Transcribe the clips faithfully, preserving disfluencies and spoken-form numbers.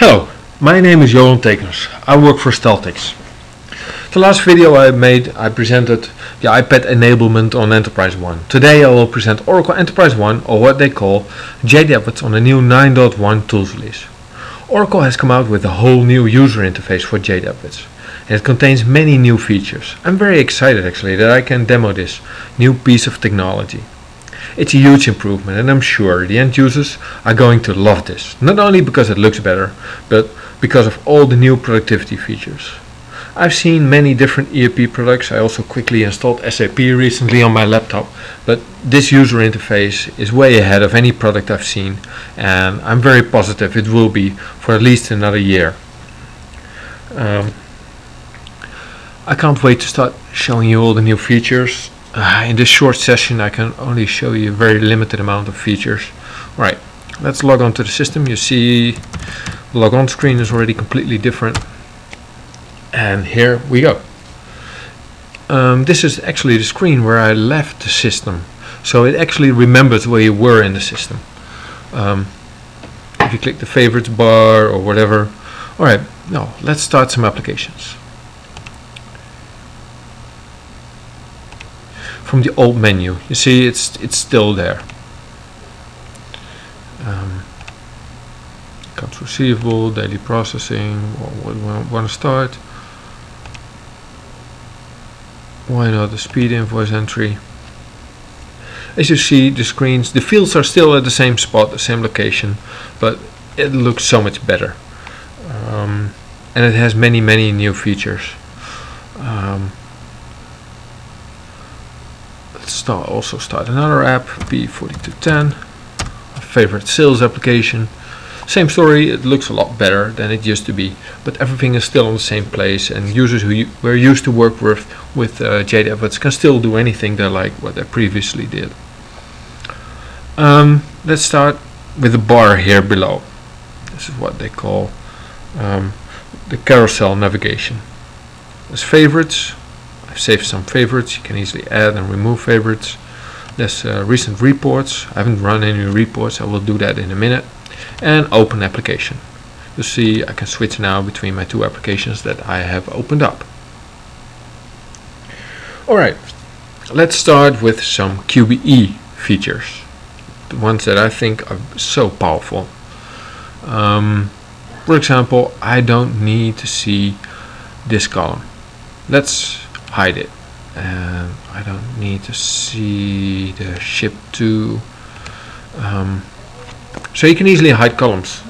Hello, my name is Johan Tegens. I work for Steltix. The last video I made, I presented the iPad enablement on Enterprise One. Today I will present Oracle Enterprise One, or what they call J D Edwards, on the new nine point one tools release. Oracle has come out with a whole new user interface for J D Edwards, and it contains many new features. I'm very excited actually that I can demo this new piece of technology. It's a huge improvement, and I'm sure the end users are going to love this, not only because it looks better, but because of all the new productivity features. I've seen many different E R P products. I also quickly installed S A P recently on my laptop, but this user interface is way ahead of any product I've seen, and I'm very positive it will be for at least another year. Um, I can't wait to start showing you all the new features. Uh, in this short session I can only show you a very limited amount of features. Right, let's log on to the system. You see the log on screen is already completely different, and here we go. Um, this is actually the screen where I left the system, so it actually remembers where you were in the system. Um, if you click the favorites bar or whatever. Alright, now let's start some applications. From the old menu, you see it's it's still there. Um, accounts receivable, daily processing. What do I want to start? Why not the speed invoice entry? As you see, the screens, the fields are still at the same spot, the same location, but it looks so much better, um, and it has many many new features. Um, Start, also start another app, P four two one zero, my favorite sales application. Same story, it looks a lot better than it used to be, but everything is still in the same place, and users who were used to work with, with uh, J D Edwards can still do anything they like what they previously did. Um, let's start with the bar here below. This is what they call um, the carousel navigation. There's favorites. I've saved some favorites. You can easily add and remove favorites. There's uh, recent reports. I haven't run any reports. I will do that in a minute. And open application. You see I can switch now between my two applications that I have opened up. Alright, let's start with some Q B E features. The ones that I think are so powerful. Um, for example, I don't need to see this column. Let's hide it, and I don't need to see the ship to. Um, so you can easily hide columns.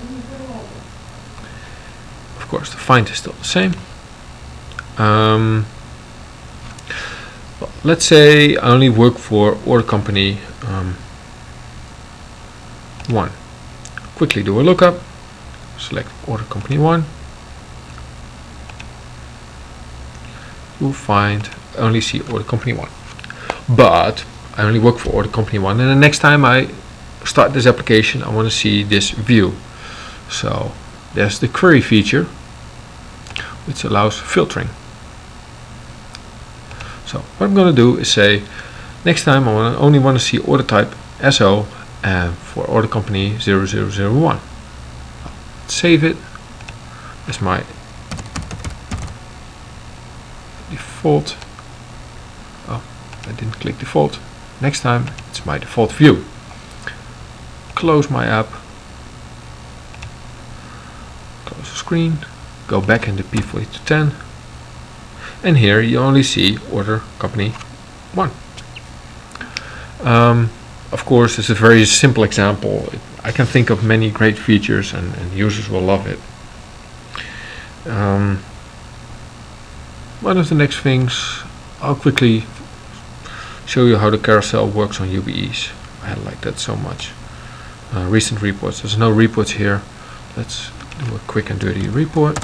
Of course, the find is still the same. Um, well, let's say I only work for order company um, one. Quickly do a lookup. Select order company one. You'll find only see order company one, but I only work for order company one, and the next time I start this application I want to see this view. So there's the query feature, which allows filtering. So what I'm going to do is say next time I wanna only want to see order type S O and for order company zero zero zero one. Save it as my default. Oh, I didn't click default. Next time it's my default view. Close my app. Close the screen. Go back into P four two one zero, and here you only see order company one. Um, of course, this is a very simple example. I can think of many great features, and, and users will love it. Um, One of the next things, I'll quickly show you how the carousel works on U B Es. I like that so much. Uh, recent reports. There's no reports here. Let's do a quick and dirty report.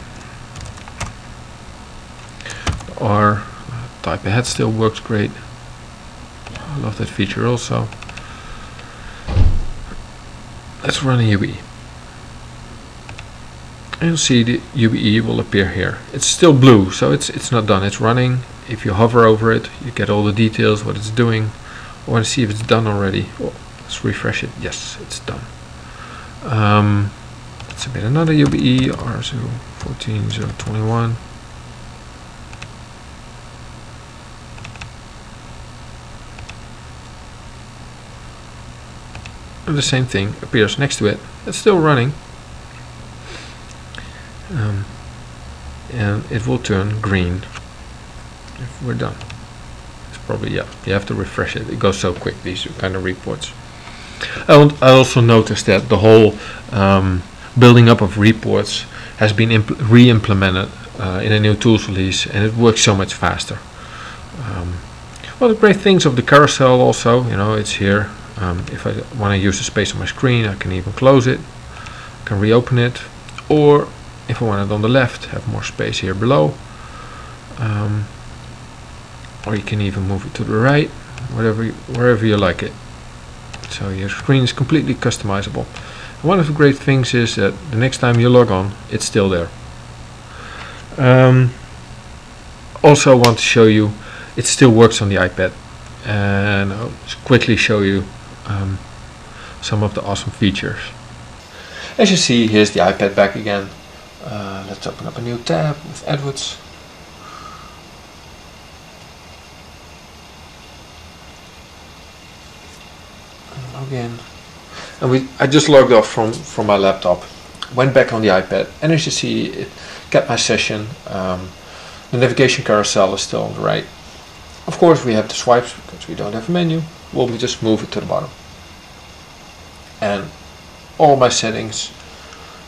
Or uh, type ahead still works great. I love that feature also. Let's run a U B E. You'll see the U B E will appear here. It's still blue, so it's it's not done. It's running. If you hover over it, you get all the details, what it's doing. I want to see if it's done already. Oh, let's refresh it. Yes, it's done. Um, Let's submit another U B E, R zero one four zero two one. The same thing appears next to it. It's still running, um, and it will turn green if we're done. It's probably, yeah, you have to refresh it. It goes so quick, these kind of reports. I, I also noticed that the whole um, building up of reports has been re-implemented uh, in a new tools release, and it works so much faster. Um, well, the great things of the carousel also, you know, it's here. Um, if I want to use the space on my screen, I can even close it, I can reopen it, or if I want it on the left, have more space here below, um, or you can even move it to the right, whatever you, wherever you like it. So your screen is completely customizable. And one of the great things is that the next time you log on, it's still there. Um, also want to show you, it still works on the iPad, and I'll quickly show you Um, some of the awesome features. As you see, here's the iPad back again. Uh, let's open up a new tab with Edwards. And log in. And we, I just logged off from, from my laptop, went back on the iPad, and as you see, it kept my session. Um, the navigation carousel is still on the right. Of course, we have the swipes because we don't have a menu. We'll just move it to the bottom. And all my settings,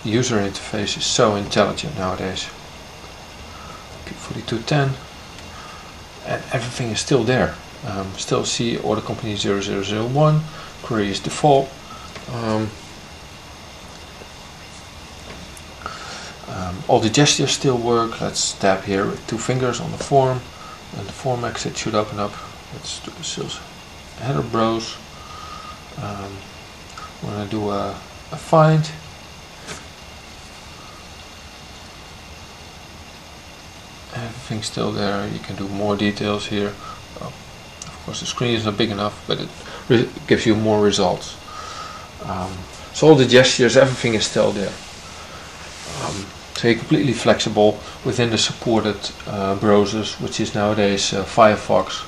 the user interface is so intelligent nowadays. P four two one zero, and everything is still there. Um, still see order company zero zero zero one, query is default. Um, um, all the gestures still work. Let's tap here with two fingers on the form, and the form exit should open up. Let's do the sales header browse. Um, we're going to do a, a find. Everything's still there. You can do more details here. Oh, of course, the screen is not big enough, but it gives you more results. Um, so all the gestures, everything is still there. Um, So you're completely flexible within the supported uh, browsers, which is nowadays uh, Firefox,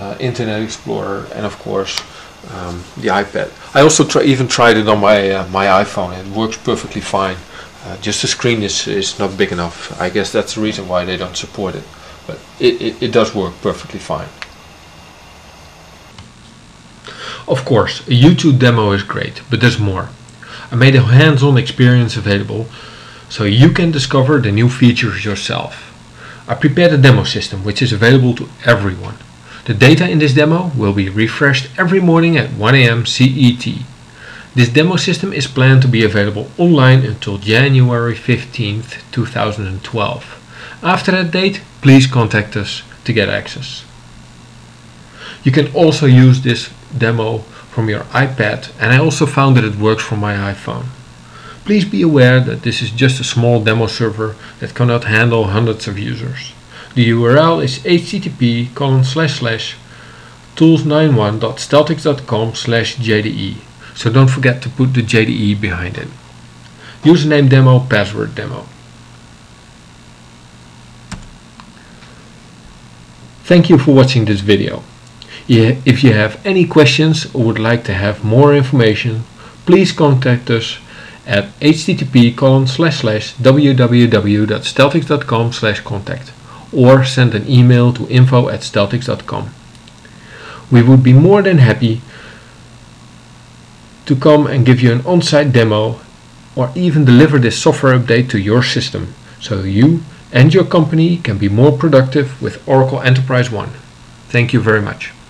uh, Internet Explorer, and of course um, the iPad. I also try, even tried it on my uh, my iPhone. It works perfectly fine. Uh, just the screen is is not big enough. I guess that's the reason why they don't support it. But it it, it does work perfectly fine. Of course, a YouTube demo is great, but there's more. I made a hands-on experience available, so you can discover the new features yourself. I prepared a demo system which is available to everyone. The data in this demo will be refreshed every morning at one A M C E T. This demo system is planned to be available online until January fifteenth two thousand twelve. After that date, please contact us to get access. You can also use this demo from your iPad, and I also found that it works from my iPhone. Please be aware that this is just a small demo server that cannot handle hundreds of users. The U R L is h t t p colon slash slash tools ninety one dot steltix dot com slash J D E, so don't forget to put the J D E behind it. Username demo, password demo. Thank you for watching this video. If you have any questions or would like to have more information, please contact us at h t t p colon slash slash w w w dot steltix dot com slash contact, or send an email to info at steltix dot com. We would be more than happy to come and give you an on-site demo, or even deliver this software update to your system, so you and your company can be more productive with Oracle Enterprise One. Thank you very much.